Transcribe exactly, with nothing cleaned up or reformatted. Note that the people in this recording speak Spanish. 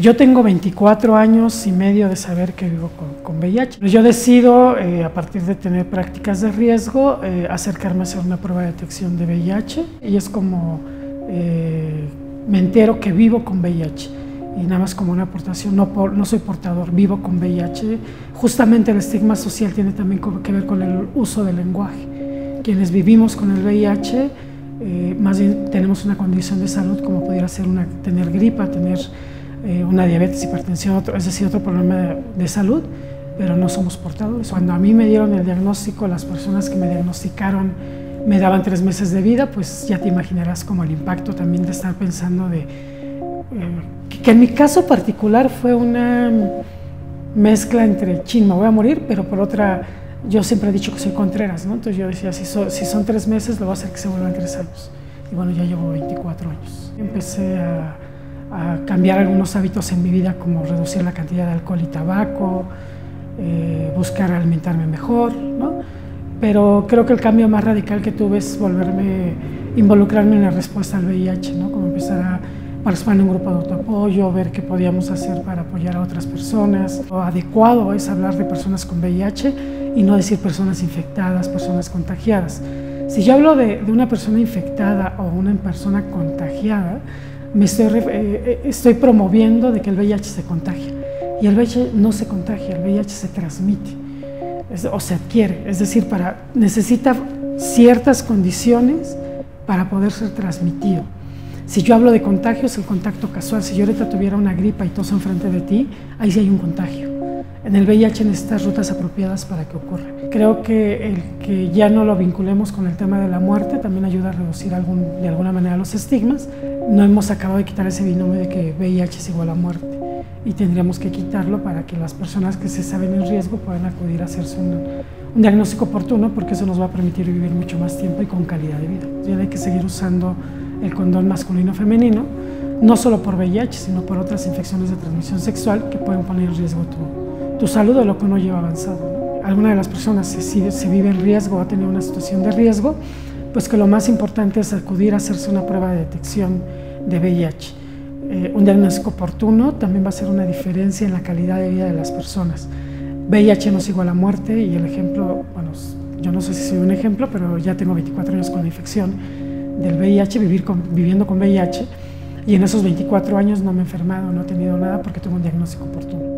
Yo tengo veinticuatro años y medio de saber que vivo con, con V I H. Yo decido, eh, a partir de tener prácticas de riesgo, eh, acercarme a hacer una prueba de detección de V I H. Y es como eh, me entero que vivo con V I H. Y nada más como una aportación, no, por, no soy portador, vivo con V I H. Justamente el estigma social tiene también que ver con el uso del lenguaje. Quienes vivimos con el V I H, eh, más bien tenemos una condición de salud como pudiera ser una, tener gripa, tener... una diabetes, hipertensión, otro, es decir, otro problema de, de salud, pero no somos portadores. Cuando a mí me dieron el diagnóstico, las personas que me diagnosticaron me daban tres meses de vida, pues ya te imaginarás como el impacto también de estar pensando de... Eh, que, que en mi caso particular fue una mezcla entre, chin, me voy a morir, pero por otra, yo siempre he dicho que soy Contreras, ¿no? Entonces yo decía, si, so, si son tres meses, lo voy a hacer que se vuelvan tres años. Y bueno, ya llevo veinticuatro años. Empecé a... a cambiar algunos hábitos en mi vida, como reducir la cantidad de alcohol y tabaco, eh, buscar alimentarme mejor, ¿no? Pero creo que el cambio más radical que tuve es volverme, involucrarme en la respuesta al V I H, ¿no? Como empezar a participar en un grupo de autoapoyo, ver qué podíamos hacer para apoyar a otras personas. Lo adecuado es hablar de personas con V I H y no decir personas infectadas, personas contagiadas. Si yo hablo de, de una persona infectada o una persona contagiada, Me estoy, eh, estoy promoviendo de que el V I H se contagia, y el V I H no se contagia, el V I H se transmite es, o se adquiere, es decir, para, necesita ciertas condiciones para poder ser transmitido. Si yo hablo de contagios, el contacto casual, si yo ahorita tuviera una gripa y toso enfrente de ti, ahí sí hay un contagio. En el V I H necesitas rutas apropiadas para que ocurra. Creo que el que ya no lo vinculemos con el tema de la muerte también ayuda a reducir algún, de alguna manera los estigmas. No hemos acabado de quitar ese binomio de que V I H es igual a muerte, y tendríamos que quitarlo para que las personas que se saben en riesgo puedan acudir a hacerse un, un diagnóstico oportuno, porque eso nos va a permitir vivir mucho más tiempo y con calidad de vida. Ya hay que seguir usando el condón masculino-femenino, no solo por V I H, sino por otras infecciones de transmisión sexual que pueden poner en riesgo tu, tu salud o lo que uno lleva avanzado, ¿no? Alguna de las personas, si se vive en riesgo o ha tenido una situación de riesgo, pues que lo más importante es acudir a hacerse una prueba de detección de V I H. Eh, un diagnóstico oportuno también va a hacer una diferencia en la calidad de vida de las personas. V I H no es igual a muerte, y el ejemplo, bueno, yo no sé si soy un ejemplo, pero ya tengo veinticuatro años con la infección del V I H, vivir con, viviendo con V I H, y en esos veinticuatro años no me he enfermado, no he tenido nada porque tengo un diagnóstico oportuno.